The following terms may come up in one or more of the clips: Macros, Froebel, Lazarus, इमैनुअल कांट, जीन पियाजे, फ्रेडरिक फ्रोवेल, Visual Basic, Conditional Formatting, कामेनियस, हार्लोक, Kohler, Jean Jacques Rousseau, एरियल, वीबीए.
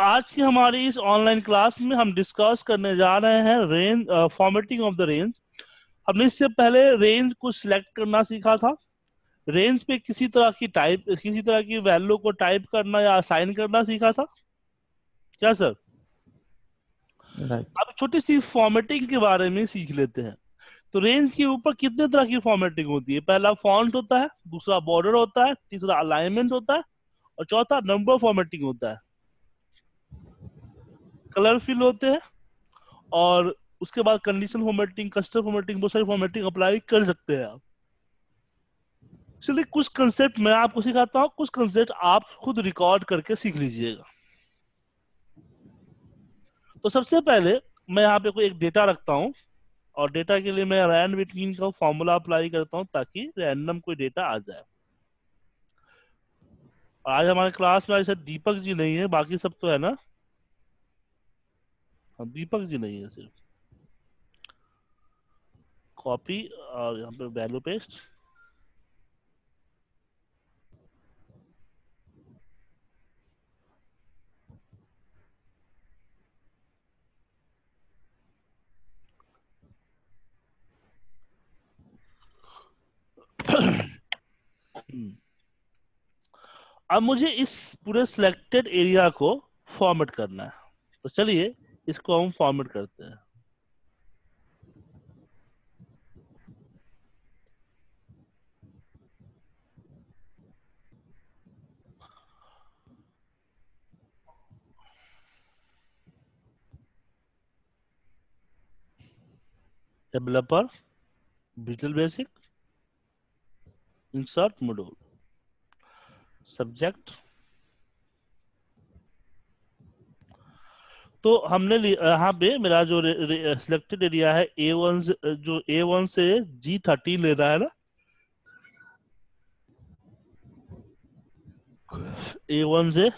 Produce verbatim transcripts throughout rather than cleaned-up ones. आज की हमारी इस ऑनलाइन क्लास में हम डिस्कस करने जा रहे हैं range, formatting of the range. हमने इससे पहले रेंज को सिलेक्ट करना सीखा था, रेंज पे किसी तरह की टाइप किसी तरह की वैल्यू को टाइप करना या असाइन करना सीखा था, क्या सर? right. अब छोटी सी फॉर्मेटिंग के बारे में सीख लेते हैं। तो रेंज के ऊपर कितने तरह की फॉर्मेटिंग होती है? पहला फॉन्ट होता है, दूसरा बॉर्डर होता है, तीसरा अलाइनमेंट होता है और चौथा नंबर फॉर्मेटिंग होता है, कलर फिल होते हैं और उसके बाद कंडीशन फॉर्मेटिंग, कस्टम फॉर्मेटिंग, बहुत सारी फॉर्मेटिंग अप्लाई कर सकते हैं आप। चलिए कुछ कंसेप्ट मैं आपको सिखाता हूँ, कुछ कंसेप्ट आप खुद रिकॉर्ड करके सीख लीजिएगा। तो सबसे पहले मैं यहाँ पे कोई एक डेटा रखता हूँ और डेटा के लिए मैं रैंड बिटवीन का फॉर्मूला अप्लाई करता हूँ ताकि रैंडम कोई डेटा आ जाए। आज हमारे क्लास में ऐसे दीपक जी नहीं है, बाकी सब तो है ना, दीपक जी नहीं है। सिर्फ कॉपी और यहाँ पे वैल्यू पेस्ट। अब मुझे इस पूरे सिलेक्टेड एरिया को फॉर्मेट करना है, तो चलिए इसको हम फॉर्मेट करते हैं। Developer, visual basic, insert module, subject. तो हमने यहाँ पे मेरा जो सिलेक्टेड एरिया है ए वन, जो ए वन से जी थर्टीन ले रहा है ना, ए वन से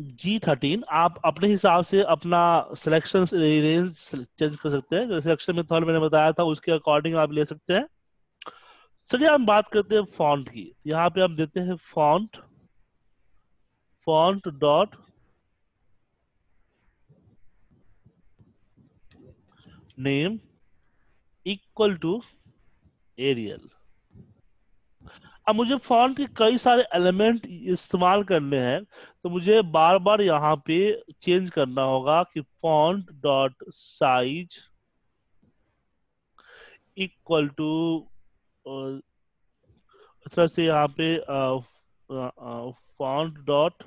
जी थर्टीन। आप अपने हिसाब से अपना सिलेक्शन रेंज चेंज कर सकते हैं, सिलेक्शन मेथड मैंने बताया था उसके अकॉर्डिंग आप ले सकते हैं। चलिए हम बात करते हैं फॉन्ट की। यहाँ पे हम देते हैं font, font dot name equal to एरियल। अब मुझे फॉन्ट के कई सारे एलिमेंट इस्तेमाल करने हैं, तो मुझे बार बार यहाँ पे चेंज करना होगा कि font dot size equal to, इस तरह से यहाँ पे font dot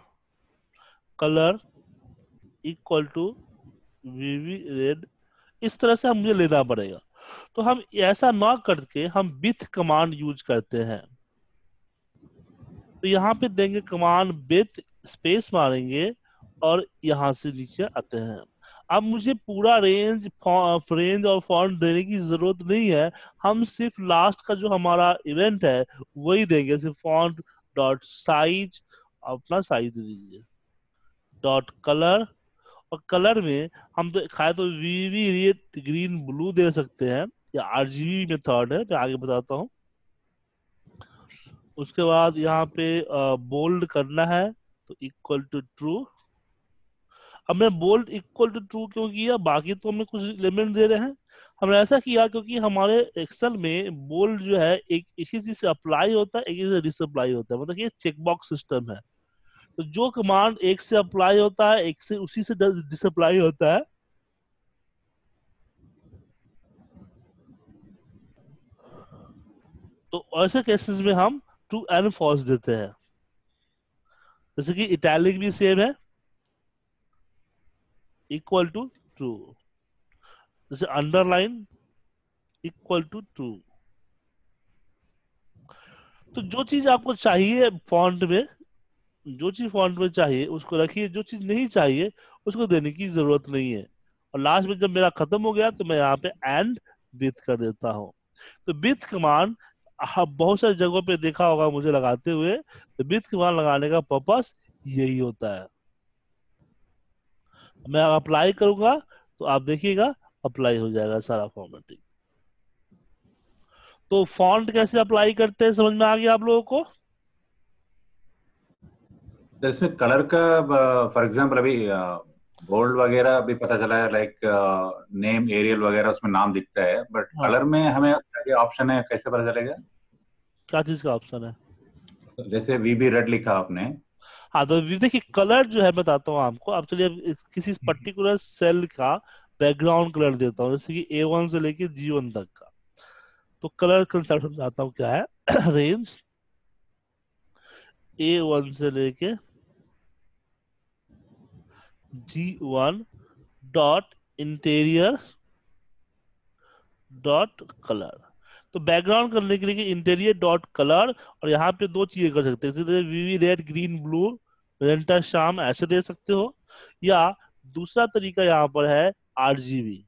colour equal to VB red, इस तरह से हम मुझे लेना पड़ेगा। तो हम ऐसा ना करके हम विथ कमांड यूज करते हैं। तो यहाँ पे देंगे कमांड विथ, स्पेस मारेंगे और यहाँ से नीचे आते हैं। अब मुझे पूरा रेंज रेंज और फॉन्ट देने की जरूरत नहीं है, हम सिर्फ लास्ट का जो हमारा इवेंट है वही देंगे। सिर्फ फॉन्ट डॉट साइज, अपना साइज दे दीजिए, डॉट कलर, और कलर में हम तो खाए तो वीवी रेड, ग्रीन, ब्लू दे सकते हैं या आरजीबी मेथड है, मैं आगे बताता हूँ। उसके बाद यहाँ पे बोल्ड करना है तो इक्वल टू ट्रू। अब मैं बोल्ड इक्वल टू ट्रू क्यों किया? बाकी तो हमें कुछ एलिमेंट दे रहे हैं, हमने ऐसा किया क्योंकि हमारे एक्सेल में बोल्ड जो है एक एक ही चीज से अप्लाई होता है, एक ही से डिसअप्लाई होता है, मतलब ये चेकबॉक्स सिस्टम है। तो जो कमांड एक से अप्लाई होता है, एक से उसी से डिसअप्लाई होता है। तो ऐसे केसेस में हम ट्रू एंड फॉल्स देते हैं, जैसे कि इटैलिक भी सेम है, इक्वल टू ट्रू, जैसे अंडरलाइन इक्वल टू ट्रू। तो जो चीज आपको चाहिए फॉन्ट में, जो चीज फॉन्ट में चाहिए उसको रखिए, जो चीज नहीं चाहिए उसको देने की जरूरत नहीं है। और लास्ट में जब मेरा खत्म हो गया तो मैं यहाँ पे एंड विथ कर देता हूँ। तो विथ कमांड आप बहुत सारी जगहों पे देखा होगा मुझे लगाते हुए, तो विथ कमांड लगाने का पर्पस यही होता है। मैं अप्लाई करूंगा तो आप देखिएगा अप्लाई हो जाएगा सारा फॉर्मेटिंग। तो फॉन्ट कैसे अप्लाई करते हैं समझ में आ गया आप लोगों को? इसमें कलर का फॉर एग्जांपल अभी बोल्ड वगैरह भी पता चला है, लाइक नेम एरियल वगैरह उसमें नाम दिखता है, बट कलर में हमें ऑप्शन है, कैसे पता चलेगा क्या चीज का ऑप्शन है? जैसे वीबी रेड लिखा आपने, हाँ, तो देखिए कलर जो है बताता हूँ आपको। आप चलिए किसी पर्टिकुलर सेल का बैकग्राउंड कलर देता हूँ, जैसे कि ए वन से लेके जी वन तक का। तो कलर कंसेप्ट समझाता हूँ क्या है। रेंज ए वन से लेके G one dot interior dot colour. तो बैकग्राउंड करने के लिए इंटीरियर डॉट कलर, और यहाँ पे दो चीजें कर सकते हैं, VB red, green, blue, magenta, शाम, ऐसे दे सकते हो। या दूसरा तरीका यहाँ पर है RGB,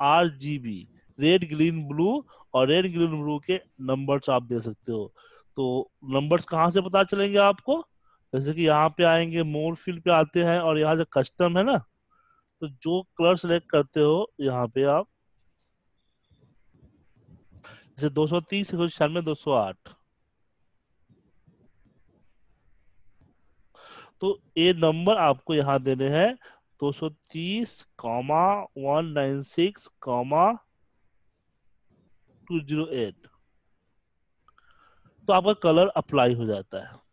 RGB red green blue, और रेड ग्रीन ब्लू के नंबर्स आप दे सकते हो। तो नंबर्स कहाँ से पता चलेंगे आपको? जैसे कि यहाँ पे आएंगे, मोर फील्ड पे आते हैं, और यहाँ जो कस्टम है ना, तो जो कलर सेलेक्ट करते हो यहाँ पे आप, जैसे दो सौ तीस, एक सौ छियानवे, दो सौ आठ, तो ये नंबर आपको यहाँ देने हैं दो सौ तीस, एक सौ छियानवे, दो सौ आठ। तो आपका कलर अप्लाई हो जाता है।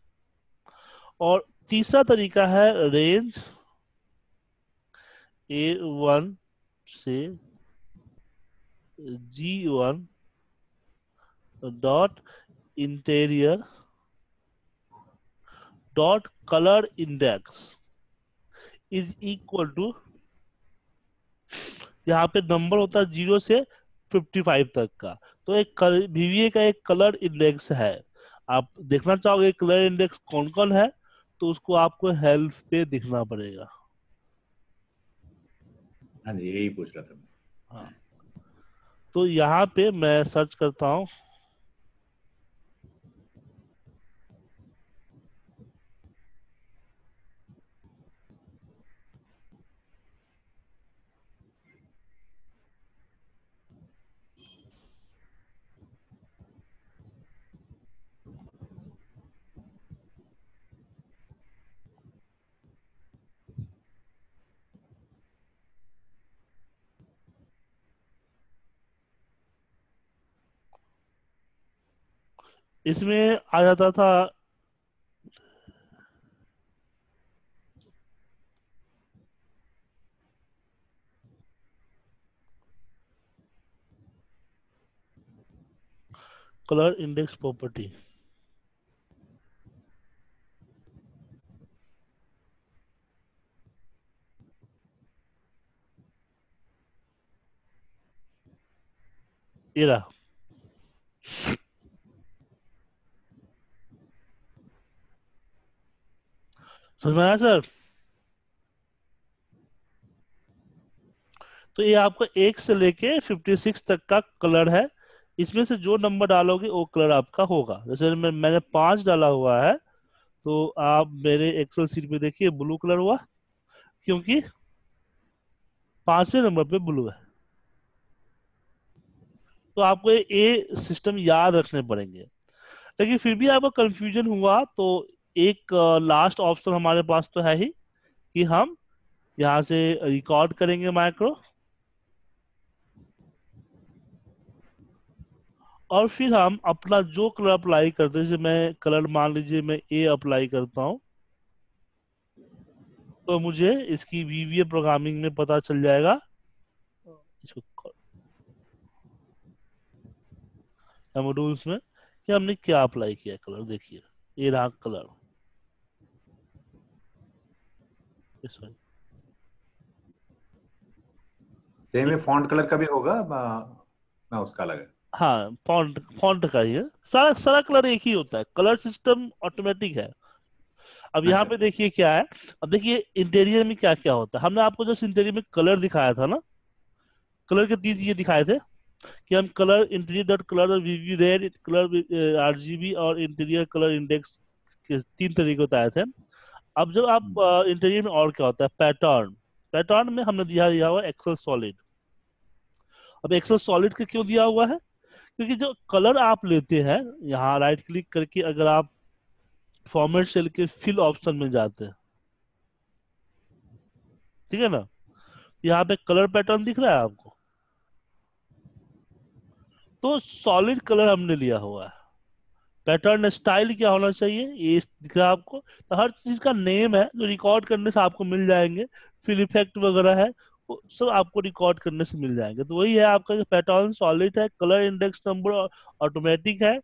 और तीसरा तरीका है रेंज ए वन से G one dot interior dot colour index is equal to, यहाँ पे नंबर होता है जीरो से पचपन तक का। तो एक वीबीए का एक कलर इंडेक्स है, आप देखना चाहोगे कलर इंडेक्स कौन कौन है, तो उसको आपको हेल्प पे दिखना पड़ेगा। हाँ जी, यही पूछ रहा था मैं। हाँ, तो यहाँ पे मैं सर्च करता हूँ इसमें आ जाता था कलर इंडेक्स प्रॉपर्टी। ये रहा, समझ में आया सर? तो ये आपका एक से लेके छप्पन तक का कलर है, इसमें से जो नंबर डालोगे वो कलर आपका होगा। जैसे मैं, मैंने पांच डाला हुआ है, तो आप मेरे एक्सेल सीट पे देखिए ब्लू कलर हुआ, क्योंकि पांचवें नंबर पे ब्लू है। तो आपको ये सिस्टम याद रखने पड़ेंगे। लेकिन फिर भी आपका कंफ्यूजन हुआ तो एक लास्ट uh, ऑप्शन हमारे पास तो है ही कि हम यहाँ से रिकॉर्ड करेंगे माइक्रो, और फिर हम अपना जो कलर अप्लाई करते हैं, जैसे मैं कलर मान लीजिए मैं ए अप्लाई करता हूँ, तो मुझे इसकी वीबीए प्रोग्रामिंग में पता चल जाएगा। इसको मॉड्यूल्स में कि हमने क्या अप्लाई किया कलर, देखिए ये रहा कलर। सेम फॉन्ट कलर का भी होगा ना, उसका अलग है? हाँ, फॉन्ट फॉन्ट का ही है, सारा सारा कलर एक ही होता है, कलर सिस्टम ऑटोमेटिक है। अब यहाँ पे देखिए क्या है। अब देखिए इंटीरियर में क्या क्या होता है। हमने आपको जस्ट इंटीरियर में कलर दिखाया था ना, कलर के तीन चीजें दिखाए थे कि हम कलर इंटीरियर डॉट कलर और वीवी रेड कलर आरजीबी और इंटीरियर कलर इंडेक्स के तीन तरीके बताए थे। अब जब आप इंटीरियर में और क्या होता है, पैटर्न, पैटर्न में हमने दिया दिया हुआ एक्सेल सॉलिड। अब एक्सेल सॉलिड का क्यों दिया हुआ है? क्योंकि जो कलर आप लेते हैं, यहाँ राइट क्लिक करके अगर आप फॉर्मेट सेल के फिल ऑप्शन में जाते हैं, ठीक है ना। यहाँ पे कलर पैटर्न दिख रहा है आपको, तो सॉलिड कलर हमने लिया हुआ है। पैटर्न स्टाइल क्या होना चाहिए ये दिख रहा है आपको। तो हर चीज का नेम है जो रिकॉर्ड करने से आपको मिल जाएंगे, फिल इफेक्ट वगैरह है वो सब आपको रिकॉर्ड करने से मिल जाएंगे। तो वही है आपका पैटर्न सॉलिड है, कलर इंडेक्स नंबर ऑटोमेटिक है,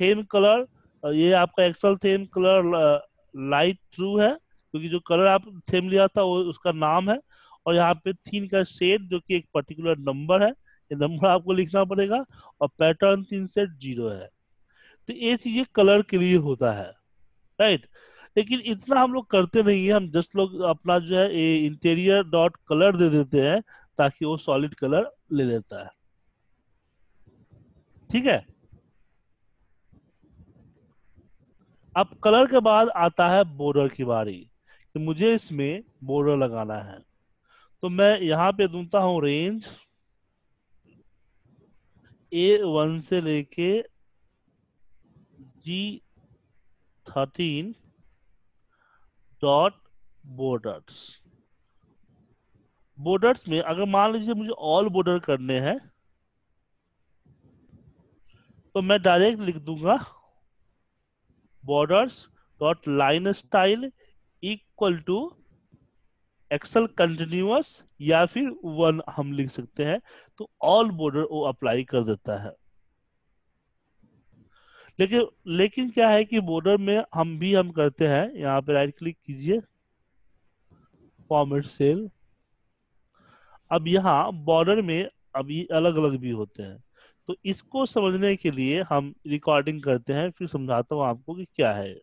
थीम कलर ये आपका Excel theme colour light through है क्योंकि जो कलर आप थीम लिया था वो उसका नाम है। और यहाँ पे थीम का शेड जो कि एक पर्टिकुलर नंबर है, ये नंबर आपको लिखना पड़ेगा। और पैटर्न तीन सेट जीरो है। तो ये चीजें कलर के लिए होता है, राइट। लेकिन इतना हम लोग करते नहीं है, हम जस्ट लोग अपना जो है ये इंटीरियर डॉट कलर दे देते हैं ताकि वो सॉलिड कलर ले लेता है, ठीक है। अब कलर के बाद आता है बॉर्डर की बारी कि मुझे इसमें बॉर्डर लगाना है। तो मैं यहाँ पे दूंता हूं रेंज ए वन से लेके G thirteen dot borders. Borders में अगर मान लीजिए मुझे ऑल बॉर्डर करने हैं तो मैं डायरेक्ट लिख दूंगा borders dot line style equal to Excel continuous या फिर वन हम लिख सकते हैं। तो ऑल बॉर्डर वो अप्लाई कर देता है। लेकिन लेकिन क्या है कि बॉर्डर में हम भी हम करते हैं, यहाँ पे राइट क्लिक कीजिए फॉर्मेट सेल। अब यहाँ बॉर्डर में अभी अलग अलग भी होते हैं, तो इसको समझने के लिए हम रिकॉर्डिंग करते हैं, फिर समझाता हूं आपको कि क्या है।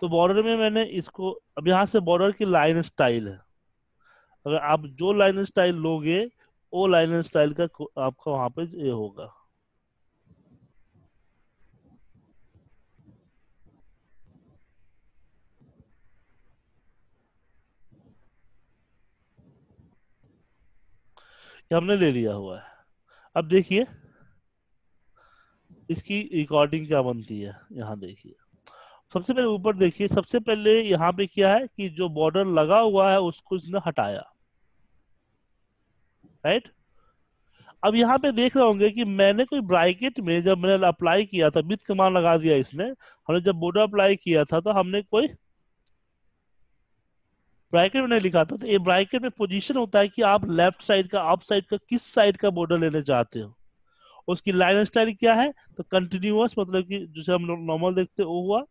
तो बॉर्डर में मैंने इसको अब यहाँ से बॉर्डर की लाइन स्टाइल है, अगर आप जो लाइन स्टाइल लोगे वो लाइन स्टाइल का आपका वहां पे ये होगा। हमने ले लिया हुआ है। अब देखिए इसकी रिकॉर्डिंग क्या बनती है। यहाँ देखिए सबसे पहले ऊपर देखिए, सबसे पहले यहाँ पे क्या है कि जो बॉर्डर लगा हुआ है उसको इसने हटाया, राइट। अब यहाँ पे देख रहे होंगे कि मैंने कोई ब्रैकेट में जब मैंने अप्लाई किया था, विथ कमांड लगा दिया इसने, हमने जब बॉर्डर अप्लाई किया था तो हमने कोई ब्रैकेट में नहीं लिखा था। तो ये ब्रैकेट में पोजीशन होता है कि आप लेफ्ट साइड का, अप साइड का, किस साइड का बॉर्डर लेने चाहते हो, उसकी लाइन स्टाइल क्या है। तो कंटिन्यूअस मतलब कि जैसे हम लोग नॉर्मल देखते वो हुआ,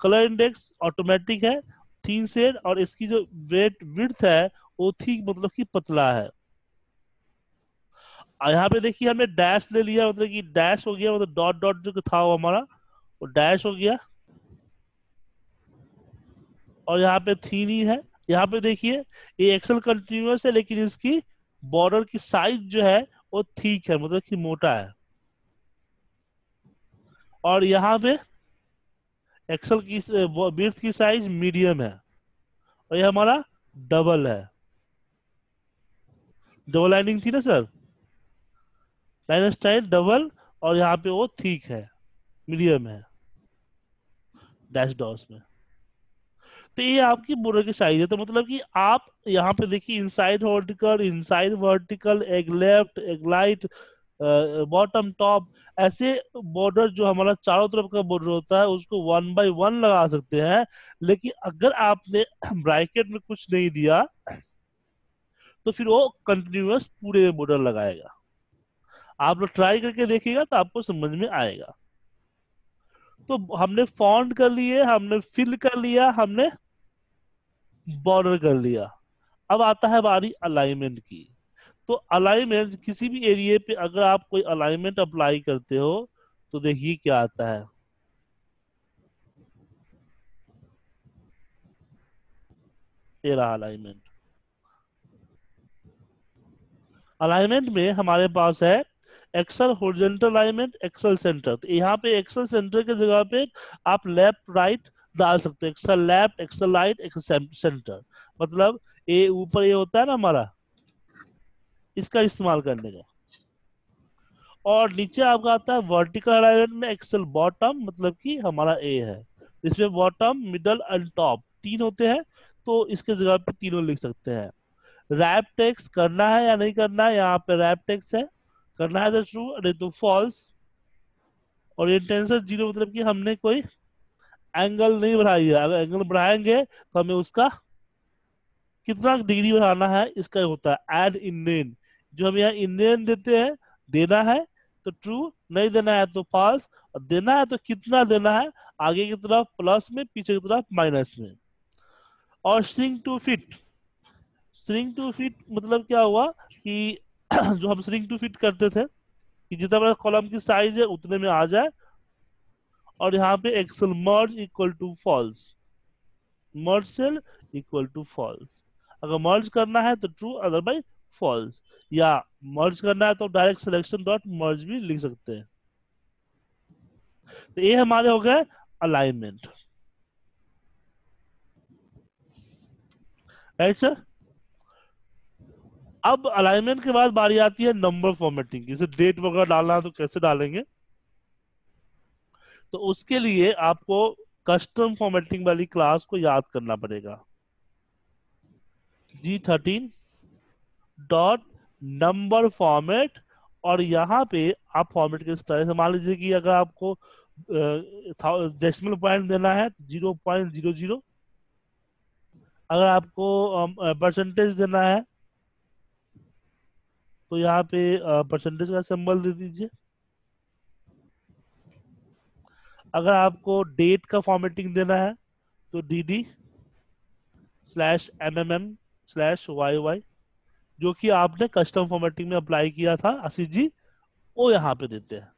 कलर इंडेक्स ऑटोमेटिक है, थीन शेड, और इसकी जो वेट विड्थ है वो थी मतलब कि पतला है। यहाँ पे देखिए हमने डैश ले लिया, मतलब कि डैश हो गया, मतलब डॉट डॉट जो था वो हमारा वो डैश हो गया। और यहाँ पे थीन ही है। यहाँ पे देखिए ये एक्सेल कंटिन्यूअस है लेकिन इसकी बॉर्डर की साइज जो है वो ठीक है, मतलब कि मोटा है। और यहाँ पे एक्सेल की विड्थ की साइज मीडियम है और ये हमारा डबल है। डबल लाइनिंग थी ना सर, लाइन स्टाइल डबल, और यहाँ पे वो ठीक है, मीडियम है डैश डॉट्स में। तो ये आपकी बॉर्डर की साइज है। तो मतलब कि आप यहाँ पे देखिए inside vertical, inside vertical, egg left, egg light, bottom top, ऐसे बॉर्डर जो हमारा चारों तरफ का बॉर्डर होता है उसको वन बाय वन लगा सकते हैं। लेकिन अगर आपने ब्रैकेट में कुछ नहीं दिया तो फिर वो कंटिन्यूअस पूरे बॉर्डर लगाएगा। आप लोग ट्राई करके देखिएगा तो आपको समझ में आएगा। तो हमने फॉन्ट कर लिए, हमने फिल कर लिया, हमने बॉर्डर कर लिया। अब आता है बारी अलाइनमेंट की। तो अलाइनमेंट किसी भी एरिया पे अगर आप कोई अलाइनमेंट अप्लाई करते हो तो देखिए क्या आता है। ये रहा अलाइनमेंट। अलाइनमेंट में हमारे पास है Excel horizontal alignment, Excel centre. तो यहाँ पे एक्सेल सेंटर के जगह पे आप लेफ्ट राइट डाल सकते हो, Excel left, Excel right, Excel centre. मतलब ये ऊपर ये होता है ना हमारा, इसका इस्तेमाल करने का। और नीचे आपका आता है वर्टिकल अलाइनमेंट में एक्सेल बॉटम, मतलब कि हमारा ए है, इसमें बॉटम, मिडल एंड टॉप तीन होते हैं। तो इसके जगह पे तीनों लिख सकते हैं। रैप टेक्स्ट करना है या नहीं करना है, यहाँ पे रैप टेक्स्ट है, करना है तो ट्रू नहीं तो फॉल्स। और ये टेंसर जीरो मतलब कि हमने कोई एंगल नहीं बढ़ाई है, अगर एंगल बढ़ाएंगे तो हमें उसका कितना डिग्री बढ़ाना है इसका होता है एड इन, जो हम यहाँ इन देते हैं, देना है तो ट्रू, नहीं देना है तो फॉल्स, और देना है तो कितना देना है, आगे की तरफ प्लस में, पीछे की तरफ माइनस में। और string to fit, string to fit मतलब क्या हुआ कि जो हम स्ट्रिंग टू फिट करते थे कि जितना बड़ा कॉलम की साइज है उतने में आ जाए। और यहाँ पे Excel merge equal to false, merge cell equal to false, अगर मर्ज करना है तो ट्रू अदरवाइज फॉल्स, या मर्ज करना है तो डायरेक्ट सिलेक्शन डॉट मर्ज भी लिख सकते हैं। तो ये हमारे हो गए अलाइनमेंट, राइट सर। अब अलाइनमेंट के बाद बारी आती है नंबर फॉर्मेटिंग, जैसे डेट वगैरह डालना है तो कैसे डालेंगे, तो उसके लिए आपको कस्टम फॉर्मेटिंग वाली क्लास को याद करना पड़ेगा। G thirteen dot number format, और यहाँ पे आप फॉर्मेट के स्टाइल मान लीजिए कि अगर आपको डेसिमल पॉइंट देना है तो जीरो पॉइंट जीरो जीरो, अगर आपको परसेंटेज देना है तो यहाँ पे परसेंटेज का सिंबल दे दीजिए, अगर आपको डेट का फॉर्मेटिंग देना है तो D D slash M M M slash Y Y, जो कि आपने कस्टम फॉर्मेटिंग में अप्लाई किया था आशीष जी, वो यहाँ पे देते हैं।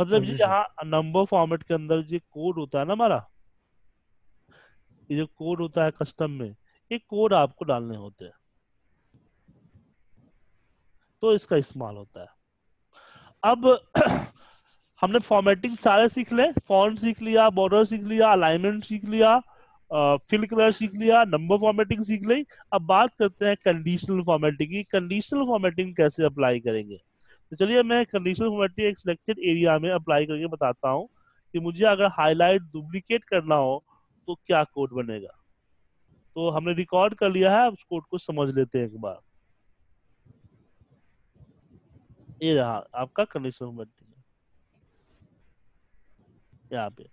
मतलब जी यहाँ नंबर फॉर्मेट के अंदर जो कोड होता है ना हमारा, ये जो कोड होता है कस्टम में, ये कोड आपको डालने होते हैं, तो इसका इस्तेमाल होता है। अब हमने फॉर्मेटिंग सारे सीख ले, फॉन्ट सीख लिया, बॉर्डर सीख लिया, अलाइनमेंट सीख लिया, फिल कलर सीख लिया, नंबर फॉर्मेटिंग सीख ली। अब बात करते हैं कंडीशनल फॉर्मेटिंग की, कंडीशनल फॉर्मेटिंग कैसे अप्लाई करेंगे। तो चलिए मैं कंडीशनल फॉर्मेटिंग एक सिलेक्टेड एरिया में अप्लाई करके बताता हूँ कि मुझे अगर हाईलाइट डुप्लीकेट करना हो तो क्या कोड बनेगा। तो हमने रिकॉर्ड कर लिया है, अब उस कोड को समझ लेते हैं एक बार। ये रहा आपका कंडीशनल फॉर्मेटिंग, यहाँ पे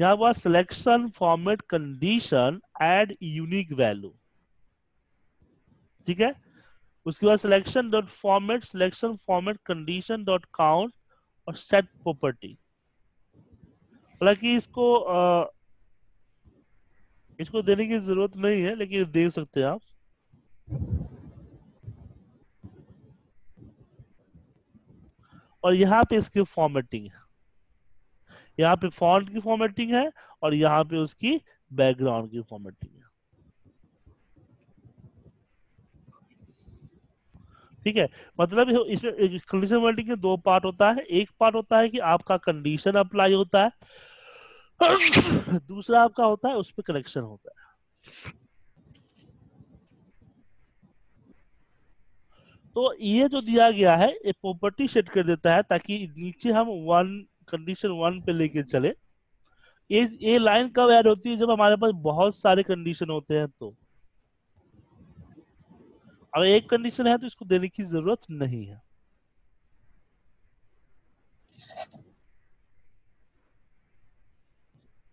यहाँ पर selection format condition add unique value, ठीक है। उसके बाद selection dot format, selection format condition dot count और सेट प्रॉपर्टी। हालांकि इसको आ, इसको देने की जरूरत नहीं है, लेकिन देख सकते हैं आप। और यहाँ पे इसकी फॉर्मेटिंग है, यहाँ पे फॉन्ट की फॉर्मेटिंग है, और यहाँ पे उसकी बैकग्राउंड की फॉर्मेटिंग है, ठीक है। मतलब इसमें कंडीशन फॉर्मेटिंग के दो पार्ट होता है, एक पार्ट होता है कि आपका कंडीशन अप्लाई होता है, दूसरा आपका होता है उस पर करेक्शन होता है। तो ये जो दिया गया है ये प्रॉपर्टी सेट कर देता है, ताकि नीचे हम वन कंडीशन वन पे लेके चले। ये ये लाइन कब ऐड होती है, जब हमारे पास बहुत सारे कंडीशन होते हैं। तो अब एक कंडीशन है तो इसको देने की जरूरत नहीं है,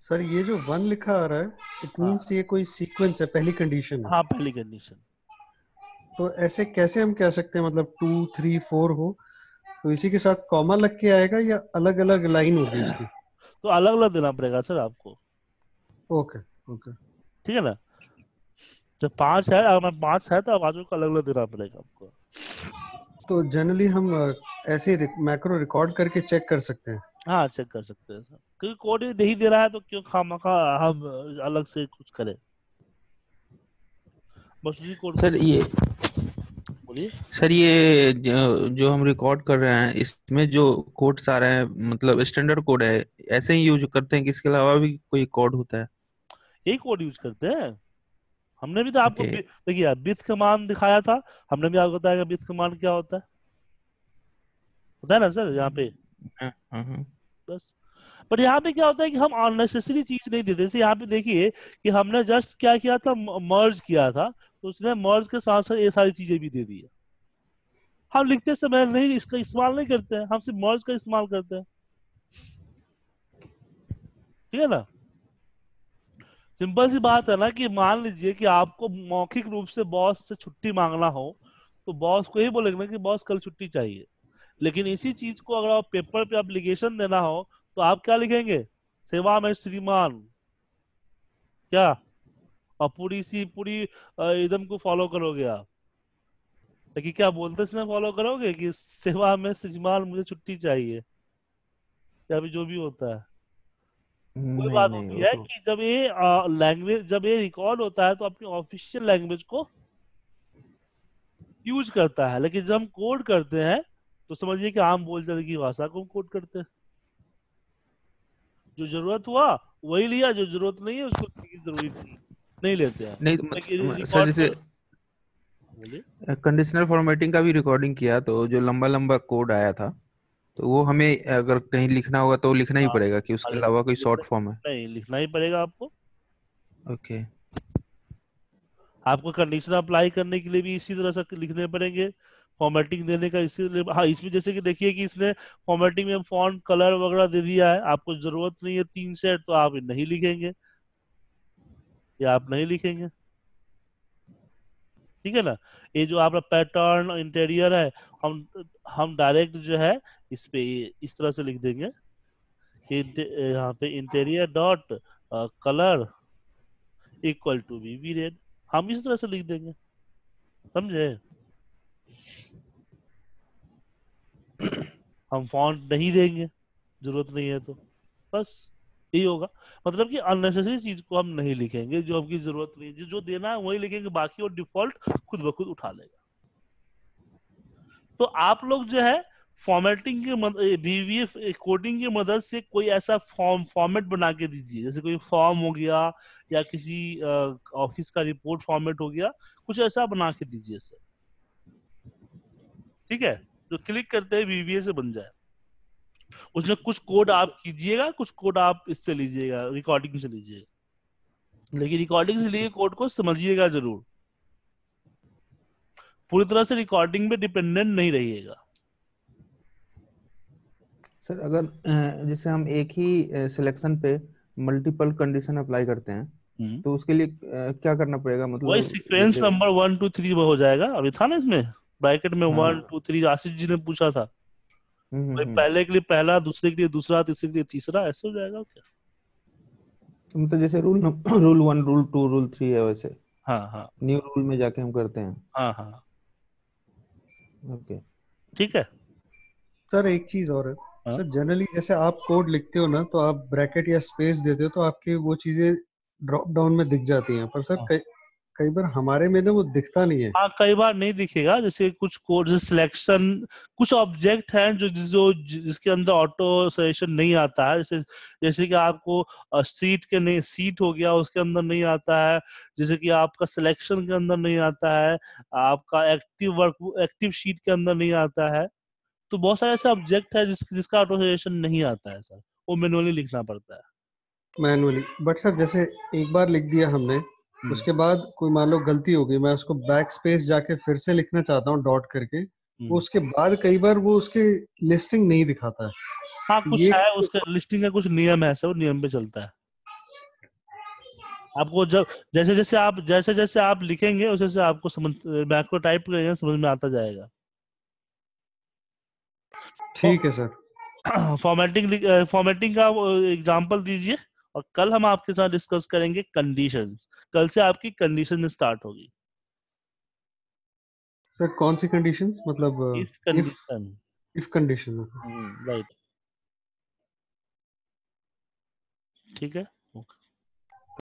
सर। ये जो वन लिखा आ रहा है इट मींस ये कोई सीक्वेंस है, पहली कंडीशन है। हाँ, पहली कंडीशन। तो ऐसे कैसे हम कह सकते हैं, मतलब टू थ्री फोर हो तो इसी के साथ कॉमा लग के आएगा, या अलग अलग लाइन होगी इसकी? तो अलग अलग देना पड़ेगा सर आपको। ओके ओके, ठीक है ना। जब पांच है, अगर पांच है तो आवाजों को अलग अलग देना पड़ेगा आपको। तो जनरली हम ऐसे मैक्रो रिकॉर्ड करके चेक कर सकते हैं। हाँ, चेक कर सकते हैं सर, क्योंकि कोड नहीं दे रहा है तो क्यों खामखा हम अलग से कुछ करें। बस ये कोड सर, ये बोलिए सर, ये जो हम रिकॉर्ड कर रहे हैं इसमें जो कोड्स आ रहे हैं, मतलब स्टैंडर्ड कोड है, ऐसे ही यूज करते हैं कि इसके अलावा भी कोई कोड होता है? यही कोड यूज करते हैं। हमने भी तो आपको देखिए विथ कमांड दिखाया था, हमने भी आपको बताया विथ कमांड क्या होता है, पता है ना सर यहाँ पे। बस बट यहाँ पे क्या होता है कि हम अननेसेसरी चीज नहीं देते थे। यहाँ पे देखिए कि हमने जस्ट क्या किया था, मर्ज किया था, तो उसने मर्ज के साथ साथ ये सारी चीजें भी दे दी है। हम लिखते समय नहीं इसका इस्तेमाल नहीं करते हैं, हम सिर्फ मर्ज का इस्तेमाल करते हैं, ठीक है ना। सिंपल सी बात है ना कि मान लीजिए कि आपको मौखिक रूप से बॉस से छुट्टी मांगना हो तो बॉस को ही बोलेंगे कि बॉस कल छुट्टी चाहिए। लेकिन इसी चीज को अगर आप पेपर पे एप्लीकेशन देना हो तो आप क्या लिखेंगे, सेवा में श्रीमान, क्या, और पूरी सी पूरी एकदम को फॉलो करोगे आप। लेकिन क्या बोलते समय फॉलो करोगे कि सेवा में श्रीमान मुझे छुट्टी चाहिए, या भी जो भी होता है। कोई बात होती है कि जब ये लैंग्वेज जब ये रिकॉर्ड होता है तो अपनी ऑफिशियल लैंग्वेज को यूज करता है, लेकिन जब हम कोड करते हैं तो समझिए कि आम बोलचाल की भाषा को हम कोड करते हैं। जो जरूरत हुआ वही लिया, जो जरूरत नहीं है उसको जरूरी नहीं लेते हैं। नहीं सर, जैसे कंडीशनल फॉर्मेटिंग का भी रिकॉर्डिंग किया तो जो लंबा लंबा कोड आया था तो वो हमें अगर कहीं लिखना होगा तो लिखना ही पड़ेगा कि उसके अलावा कोई शॉर्ट फॉर्म है नहीं, लिखना ही पड़ेगा आपको। ओके, आपको कंडीशन अप्लाई करने के लिए भी इसी तरह से लिखने पड़ेंगे, फॉर्मेटिंग देने का इसीलिए। हाँ, इसमें जैसे कि देखिए कि इसने फॉर्मेटिंग में फॉन्ट कलर वगैरह दे दिया है, आपको जरूरत नहीं है तीन सेट तो आप नहीं लिखेंगे, या आप नहीं लिखेंगे, ठीक है ना। ये जो आपका पैटर्न इंटीरियर है, हम हम डायरेक्ट जो है इस पे इस तरह से लिख देंगे, यहाँ पे interior dot colour equal to VB red, हम इस तरह से लिख देंगे, समझे। हम फॉन्ट नहीं देंगे, जरूरत नहीं है तो बस यही होगा। मतलब कि अननेसेसरी चीज को हम नहीं लिखेंगे, जो हमकी जरूरत नहीं है, जो देना है वही लिखेंगे, बाकी वो डिफॉल्ट खुद ब खुद उठा लेगा। तो आप लोग जो है फॉर्मेटिंग के मदद, वीबीए कोडिंग की मदद से कोई ऐसा फॉर्म फॉर्मेट बना के दीजिए, जैसे कोई फॉर्म हो गया या किसी ऑफिस का रिपोर्ट फॉर्मेट हो गया, कुछ ऐसा बना के दीजिए सर, ठीक है, जो क्लिक करते हैं वीबीए से बन जाए। उसमें कुछ कोड आप कीजिएगा, कुछ कोड आप इससे लीजिएगा, रिकॉर्डिंग से लीजिएगा, लेकिन रिकॉर्डिंग से लिए कोड को समझिएगा जरूर, पूरी तरह से रिकॉर्डिंग पे डिपेंडेंट नहीं रहिएगा। सर अगर जैसे हम एक ही सिलेक्शन पे मल्टीपल कंडीशन अप्लाई करते हैं तो उसके लिए क्या करना पड़ेगा, मतलब वही sequence number one two three हो जाएगा। अभी था ना इसमें ब्रैकेट में one two three, Ashish ji ने पूछा था, भाई पहले के लिए पहला, दूसरे के लिए दूसरा, तीसरे के लिए तीसरा, ऐसे हो जाएगा क्या? हम तो जैसे rule rule one, rule two, rule three है वैसे। हाँ हाँ, न्यू रूल में जाके हम करते हैं। हाँ हाँ, ओके, ठीक है सर। एक चीज और है सर, जनरली जैसे आप कोड लिखते हो ना तो आप ब्रैकेट या स्पेस देते हो तो आपकी वो चीजें ड्रॉप डाउन में दिख जाती हैं, पर सर कई कई बार हमारे में ना वो दिखता नहीं है। हाँ, कई बार नहीं दिखेगा। जैसे कुछ कोड सिलेक्शन, कुछ ऑब्जेक्ट हैं जो जो जिसके अंदर ऑटो सजेशन नहीं आता है, जैसे जैसे कि आपको सीट के नहीं, सीट हो गया उसके अंदर नहीं आता है, जैसे कि आपका सिलेक्शन के अंदर नहीं आता है, आपका एक्टिव वर्क एक्टिव शीट के अंदर नहीं आता है। तो बहुत सारे ऐसे ऑब्जेक्ट है जिस, जिसका ऑटो सजेशन नहीं आता है सर, वो मैनुअली लिखना पड़ता है, मैनुअली। बट सर जैसे एक बार लिख दिया हमने, उसके बाद कोई मान लो गलती हो गई, मैं उसको बैक स्पेस जाके फिर से लिखना चाहता हूँ डॉट करके, वो उसके बाद कई बार वो उसके लिस्टिंग नहीं दिखाता है। हाँ, कुछ है उसका लिस्टिंग का कुछ नियम है सर, नियम पे चलता है। आपको जब जैसे जैसे आप जैसे जैसे आप लिखेंगे उसे से आपको समझ बैकवर्ड टाइप करेंगे, समझ में आता जाएगा। ठीक है सर। फॉर्मेटिंग फॉर्मेटिंग का एग्जाम्पल दीजिए, और कल हम आपके साथ डिस्कस करेंगे कंडीशंस। कल से आपकी कंडीशन स्टार्ट होगी सर। कौन सी कंडीशंस? मतलब if condition, if condition, right, ठीक है।